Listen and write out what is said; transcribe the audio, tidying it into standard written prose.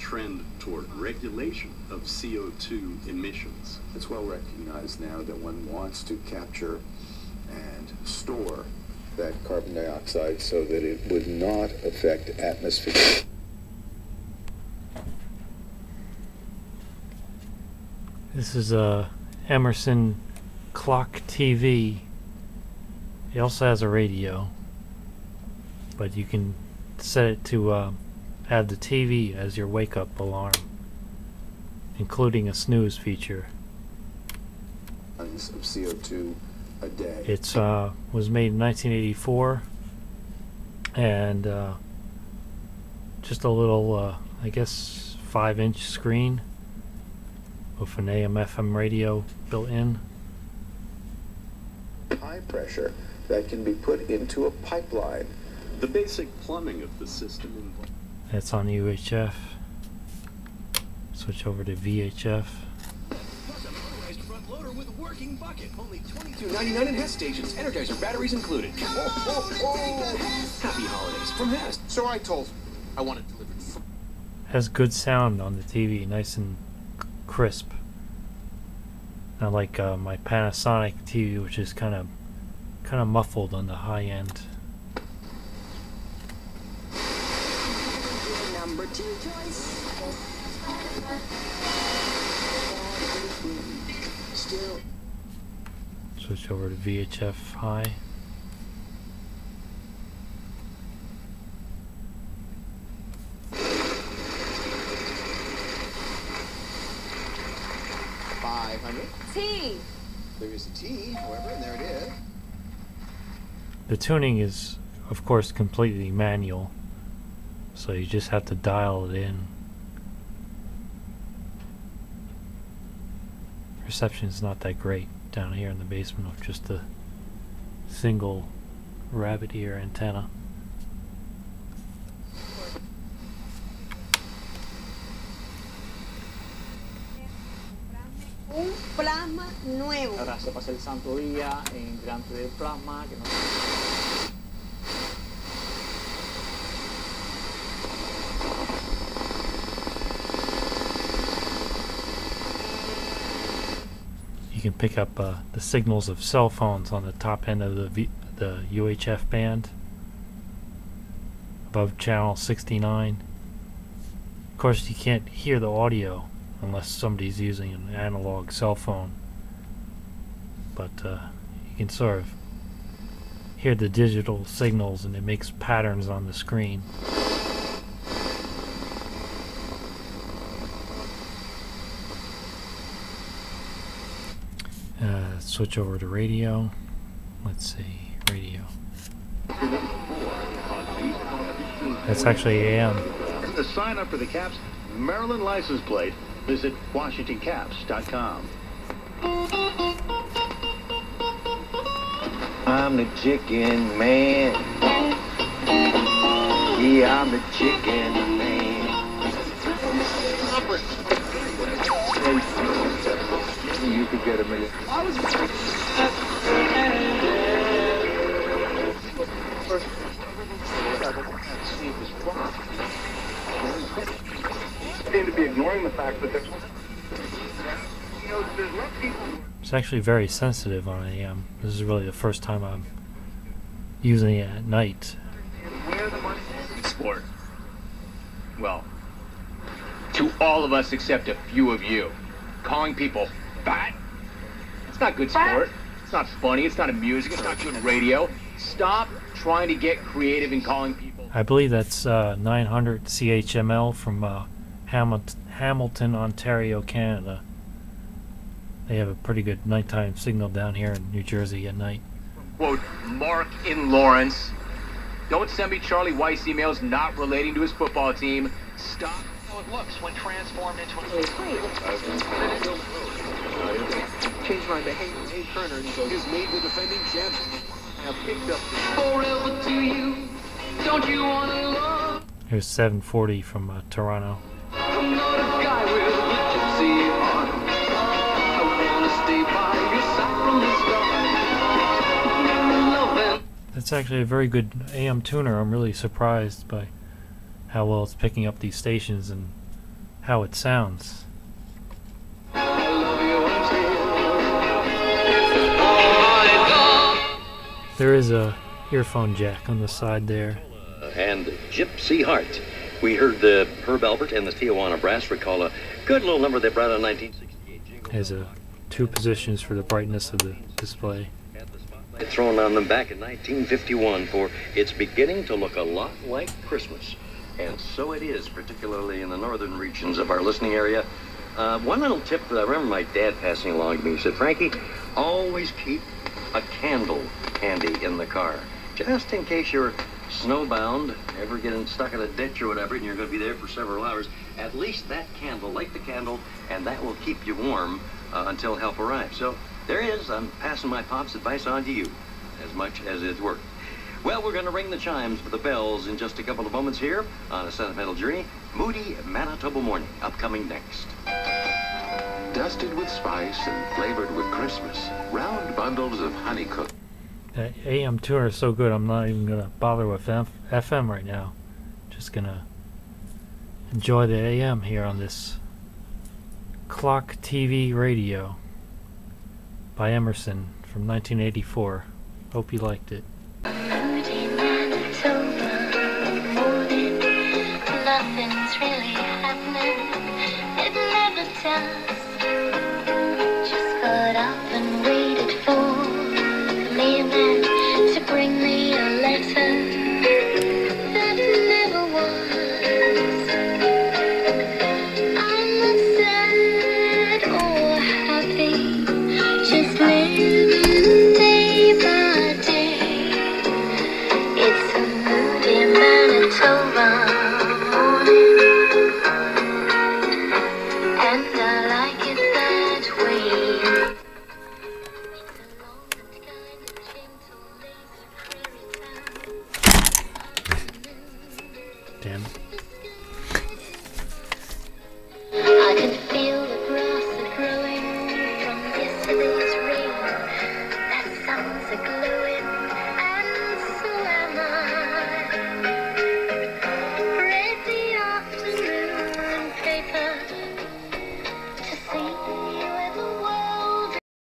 trend toward regulation of CO2 emissions. It's well recognized now that one wants to capture and store that carbon dioxide so that it would not affect atmospheric. This is a Emerson clock TV. It also has a radio, but you can set it to have the TV as your wake-up alarm, including a snooze feature. Tons of CO2 a day. It was made in 1984, and just a little, I guess, 5-inch screen with an AM/FM radio built in. High pressure that can be put into a pipeline. The basic plumbing of the system. That's on UHF. Switch over to VHF. $22.99 in Nest stations, Energizer batteries included. Happy holidays from Nest. So I told him I wanted to live in. Has good sound on the TV, nice and crisp. Not like my Panasonic TV, which is kind of muffled on the high end. Number two choice. Still. Switch over to VHF high. T. There is a T, however, and there it is. The tuning is, of course, completely manual, so you just have to dial it in. Reception is not that great down here in the basement with just a single rabbit ear antenna. Plasma nuevo. Ahora se pasa el santo día en grande de plasma que no. You can pick up the signals of cell phones on the top end of the UHF band above channel 69. Of course, you can't hear the audio unless somebody's using an analog cell phone, but you can sort of hear the digital signals and it makes patterns on the screen. Switch over to radio. Let's see, radio. That's actually AM. To sign up for the Caps Maryland license plate, visit WashingtonCaps.com. I'm the chicken man. Yeah, I'm the chicken man. You could get a million. To be ignoring the fact that it's actually very sensitive on AM. This is really the first time I'm using it at night. Sport. Well, to all of us except a few of you, calling people fat, it's not good sport. It's not funny. It's not amusing. It's not good radio. Stop trying to get creative in calling people. I believe that's 900 CHML from Hamilton, Ontario, Canada. They have a pretty good nighttime signal down here in New Jersey at night. Quote, Mark in Lawrence. Don't send me Charlie Weiss emails not relating to his football team. Stop how it looks when transformed into a... Change my behavior. Hey, Turner is made the defending champion. Have picked up forever to you. Don't you want to love? Here's 740 from Toronto. I'm not a guy with a gypsy on. I want to stay by your side from the start. That's actually a very good AM tuner. I'm really surprised by how well it's picking up these stations and how it sounds. There is a earphone jack on the side there. And Gypsy Heart. We heard the Herb Alpert and the Tijuana Brass recall a good little number they brought in 1968. Has two positions for the brightness of the display. Thrown on them back in 1951 for it's beginning to look a lot like Christmas. And so it is, particularly in the northern regions of our listening area. One little tip that I remember my dad passing along to me, he said, Frankie, always keep a candle handy in the car, just in case you're snowbound, ever getting stuck in a ditch or whatever, and you're going to be there for several hours. At least that candle, light the candle, and that will keep you warm until help arrives. So there it is. I'm passing my pop's advice on to you, as much as it's worth. Well, we're going to ring the chimes for the bells in just a couple of moments here on A Sentimental Journey. Moody Manitoba Morning, upcoming next. Dusted with spice and flavored with Christmas, round bundles of honey cooked. AM tour is so good, I'm not even going to bother with FM right now. Just going to enjoy the AM here on this Clock TV Radio by Emerson from 1984. Hope you liked it. Nothing's really happening. It never tells.